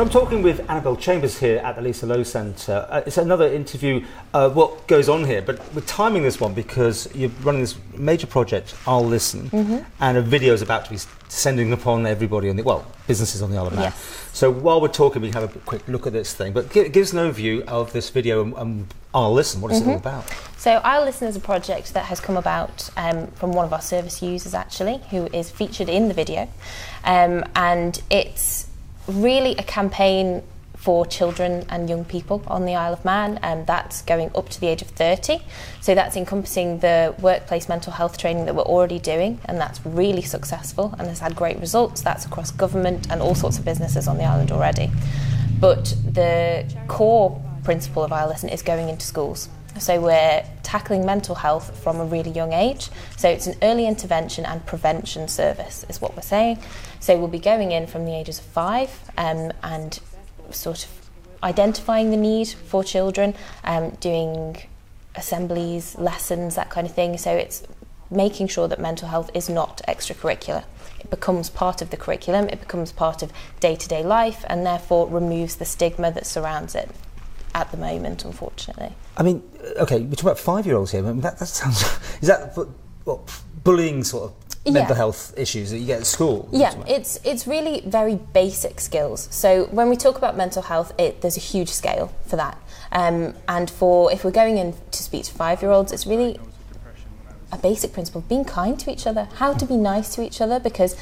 So I'm talking with Annabel Chambers here at the Lisa Lowe Centre. It's another interview, what goes on here, but we're timing this one because you're running this major project, I'll Listen, and a video is about to be descending upon everybody, on the, well, businesses on the Isle of Man. Yes. So while we're talking, we have a quick look at this thing, but give us an overview of this video and I'll Listen. What is it all about? So I'll Listen is a project that has come about from one of our service users, actually, who is featured in the video, and it's really a campaign for children and young people on the Isle of Man, and that's going up to the age of 30. So that's encompassing the workplace mental health training that we're already doing, and that's really successful and has had great results. That's across government and all sorts of businesses on the island already. But the core principle of I'll Listen is going into schools. So we're tackling mental health from a really young age. So it's an early intervention and prevention service is what we're saying. So we'll be going in from the ages of 5 and sort of identifying the need for children, doing assemblies, lessons, that kind of thing. So it's making sure that mental health is not extracurricular. It becomes part of the curriculum, it becomes part of day-to-day life, and therefore removes the stigma that surrounds it at the moment, unfortunately. I mean, okay, we're talking about 5-year-olds here. I mean, that sounds... Is that what, bullying sort of mental health issues that you get at school? Yeah, it's really very basic skills. So when we talk about mental health, there's a huge scale for that. And for if we're going in to speak to 5-year-olds, it's really a basic principle of being kind to each other, how to be nice to each other, because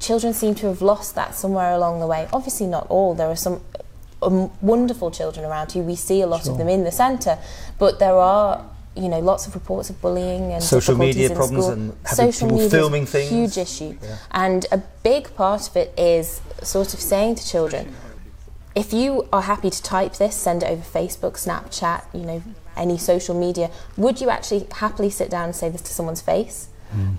children seem to have lost that somewhere along the way. Obviously not all. There are some... wonderful children around who we see a lot of them in the centre, but there are, you know, lots of reports of bullying and social media problems and having people filming things. Social media is a huge issue, and a big part of it is sort of saying to children, if you are happy to type this, send it over Facebook, Snapchat, you know, any social media, would you actually happily sit down and say this to someone's face?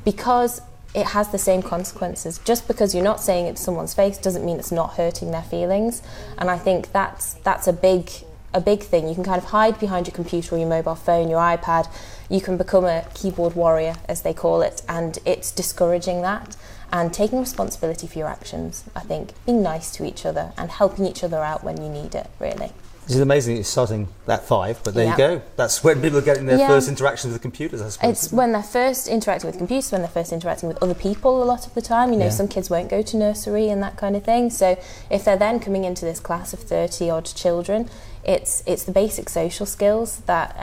Because it has the same consequences. Just because you're not saying it to someone's face doesn't mean it's not hurting their feelings. And I think that's a big thing. You can kind of hide behind your computer or your mobile phone, your iPad. You can become a keyboard warrior, as they call it, and it's discouraging that. And taking responsibility for your actions, I think, being nice to each other and helping each other out when you need it, really. It's amazing it's starting at 5, but there you go. That's when people are getting their first interactions with computers, I suppose. It's when they're first interacting with computers, when they're first interacting with other people a lot of the time. You know, some kids won't go to nursery and that kind of thing. So if they're then coming into this class of 30-odd children, it's the basic social skills that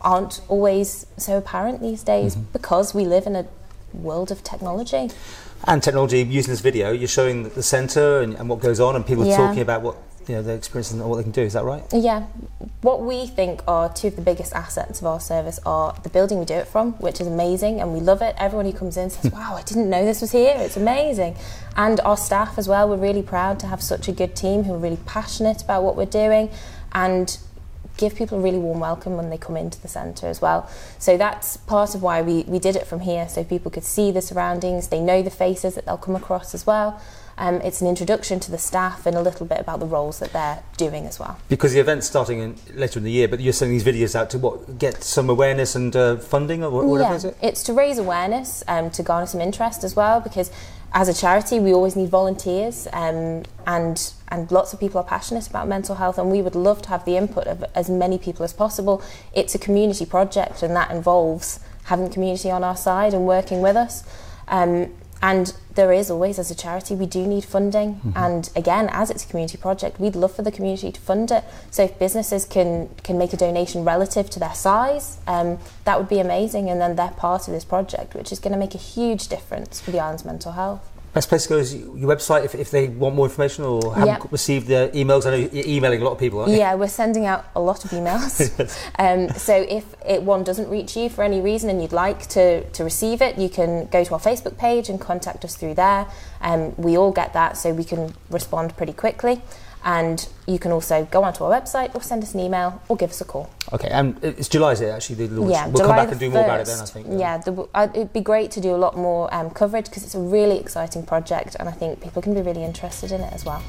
aren't always so apparent these days because we live in a world of technology. And technology, using this video, you're showing the centre and what goes on, and people are talking about what... you know, their experience and what they can do, is that right? Yeah. What we think are two of the biggest assets of our service are the building we do it from, which is amazing, and we love it. Everyone who comes in says, wow, I didn't know this was here, it's amazing. And our staff as well, we're really proud to have such a good team who are really passionate about what we're doing and give people a really warm welcome when they come into the centre as well. So that's part of why we did it from here, so people could see the surroundings, they know the faces that they'll come across as well. It's an introduction to the staff and a little bit about the roles that they're doing as well. Because the event's starting later in the year, but you're sending these videos out to what? Get some awareness and funding, or whatever is it? It's to raise awareness, to garner some interest as well, because as a charity we always need volunteers, and lots of people are passionate about mental health, and we would love to have the input of as many people as possible. It's a community project, and that involves having the community on our side and working with us. And there is always, as a charity, we do need funding. And again, as it's a community project, we'd love for the community to fund it. So if businesses can make a donation relative to their size, that would be amazing. And then they're part of this project, which is going to make a huge difference for the island's mental health. Best place to go is your website if they want more information or haven't received their emails. I know you're emailing a lot of people, aren't you? Yeah, we're sending out a lot of emails. So if one doesn't reach you for any reason and you'd like to receive it, you can go to our Facebook page and contact us through there. We all get that, so we can respond pretty quickly. And you can also go onto our website or send us an email or give us a call. Okay, and it's July, is it, actually, the launch? Yeah, we'll July come back and do more about it then, I think. Yeah, it'd be great to do a lot more coverage, because it's a really exciting project, and I think people can be really interested in it as well.